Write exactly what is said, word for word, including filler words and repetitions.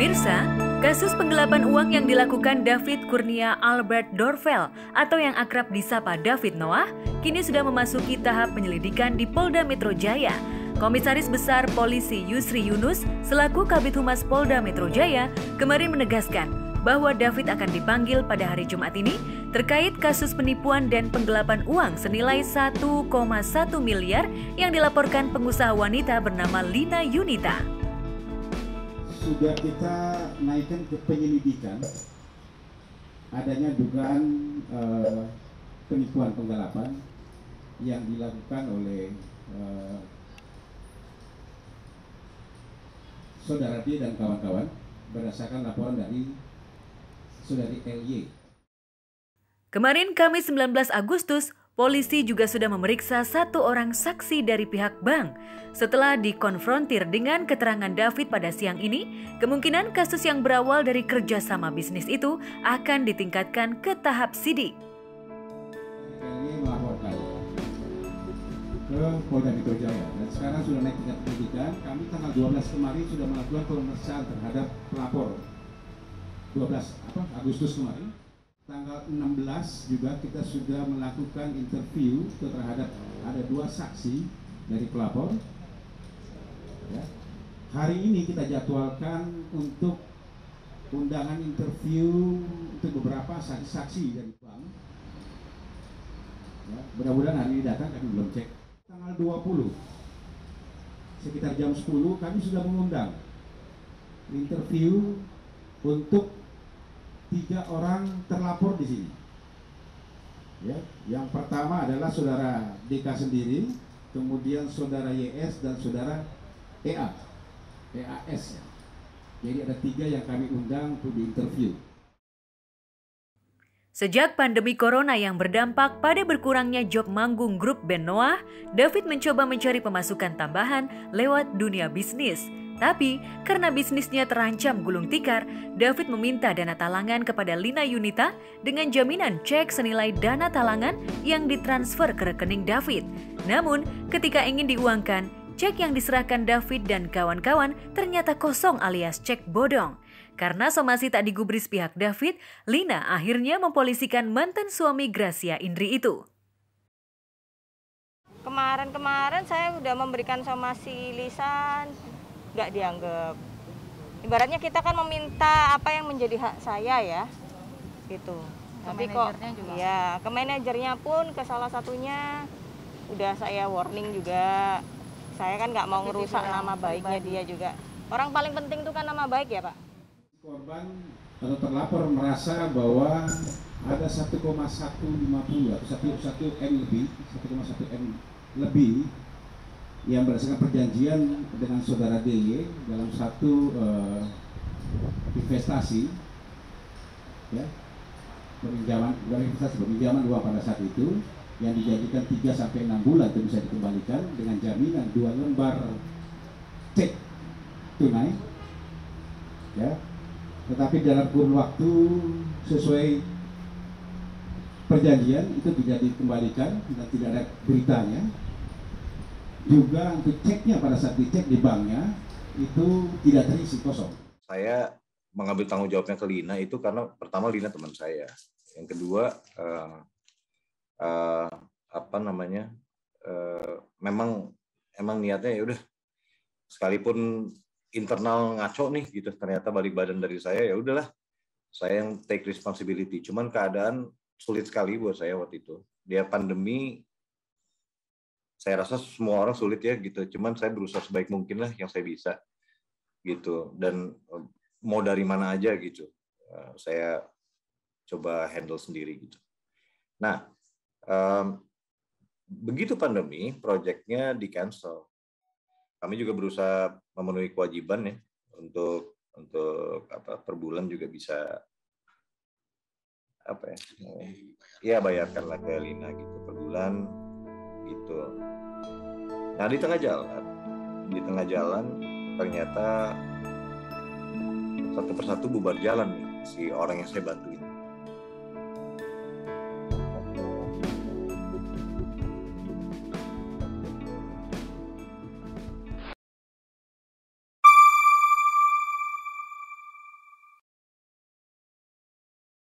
Pemirsa, kasus penggelapan uang yang dilakukan David Kurnia Albert Dorfel atau yang akrab disapa David Noah, kini sudah memasuki tahap penyelidikan di Polda Metro Jaya. Komisaris Besar Polisi Yusri Yunus selaku Kabid Humas Polda Metro Jaya kemarin menegaskan bahwa David akan dipanggil pada hari Jumat ini terkait kasus penipuan dan penggelapan uang senilai satu koma satu miliar yang dilaporkan pengusaha wanita bernama Lina Yunita. Sudah kita naikkan ke penyelidikan adanya dugaan eh, penipuan penggelapan yang dilakukan oleh eh, Saudara D dan kawan-kawan berdasarkan laporan dari Saudari L Y. Kemarin Kamis sembilan belas Agustus, polisi juga sudah memeriksa satu orang saksi dari pihak bank. Setelah dikonfrontir dengan keterangan David pada siang ini, kemungkinan kasus yang berawal dari kerjasama bisnis itu akan ditingkatkan ke tahap sidik. L Y melaporkan ke Polda Metro Jaya dan sekarang sudah naik tingkat penyidikan. Kami tanggal dua belas kemarin sudah melakukan pemeriksaan terhadap pelapor. dua belas Agustus kemarin, tanggal enam belas juga kita sudah melakukan interview terhadap ada dua saksi dari pelapor. Ya. Hari ini kita jadwalkan untuk undangan interview untuk beberapa saksi-saksi dari bank. Ya. Mudah-mudahan hari ini datang, kami belum cek. Tanggal dua puluh, sekitar jam sepuluh kami sudah mengundang interview untuk tiga orang terlapor di sini. Ya, yang pertama adalah saudara D K sendiri, kemudian saudara Y S dan saudara E A, E A S. Jadi ada tiga yang kami undang untuk diinterview. Sejak pandemi corona yang berdampak pada berkurangnya job manggung grup Benoa, David mencoba mencari pemasukan tambahan lewat dunia bisnis. Tapi, karena bisnisnya terancam gulung tikar, David meminta dana talangan kepada Lina Yunita dengan jaminan cek senilai dana talangan yang ditransfer ke rekening David. Namun, ketika ingin diuangkan, cek yang diserahkan David dan kawan-kawan ternyata kosong alias cek bodong. Karena somasi tak digubris pihak David, Lina akhirnya mempolisikan mantan suami Gracia Indri itu. Kemarin-kemarin saya udah memberikan somasi lisan, nggak dianggap. Ibaratnya kita kan meminta apa yang menjadi hak saya ya, gitu. Tapi kok, juga. Ya ke manajernya pun ke salah satunya udah saya warning juga. Saya kan nggak mau ngerusak nama baiknya pribadi. Dia juga. Orang paling penting itu kan nama baik ya Pak. Korban atau terlapor merasa bahwa ada satu koma seratus lima puluh atau satu koma satu M lebih, satu koma satu M lebih yang berdasarkan perjanjian dengan saudara D Y dalam satu uh, investasi, ya, peminjaman, investasi peminjaman uang pada saat itu yang dijanjikan tiga sampai enam bulan itu bisa dikembalikan dengan jaminan dua lembar cek tunai, ya. Tetapi dalam kurun waktu sesuai perjanjian itu tidak dikembalikan dan tidak ada beritanya. Juga untuk ceknya pada saat dicek di banknya itu tidak terisi, kosong. Saya mengambil tanggung jawabnya ke Lina itu karena pertama Lina teman saya, yang kedua eh, eh, apa namanya eh, memang emang niatnya ya udah sekalipun internal ngaco nih gitu ternyata balik badan dari saya ya udahlah saya yang take responsibility. Cuman keadaan sulit sekali buat saya waktu itu. Dia pandemi. Saya rasa semua orang sulit ya gitu, cuman saya berusaha sebaik mungkin lah yang saya bisa gitu dan mau dari mana aja gitu, saya coba handle sendiri gitu. Nah, um, begitu pandemi, proyeknya di cancel. Kami juga berusaha memenuhi kewajiban ya untuk untuk apa per bulan juga bisa apa ya, ya bayarkanlah ke Lina gitu per bulan. Gitu. Nah di tengah jalan, di tengah jalan ternyata satu persatu bubar jalan nih si orang yang saya bantuin.